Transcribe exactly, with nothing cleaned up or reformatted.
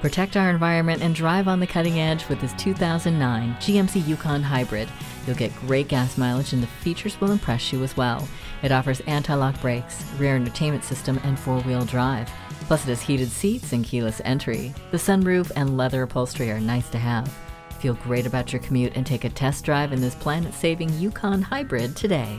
Protect our environment and drive on the cutting edge with this two thousand nine G M C Yukon Hybrid. You'll get great gas mileage and the features will impress you as well. It offers anti-lock brakes, rear entertainment system, and four-wheel drive. Plus it has heated seats and keyless entry. The sunroof and leather upholstery are nice to have. Feel great about your commute and take a test drive in this planet-saving Yukon Hybrid today.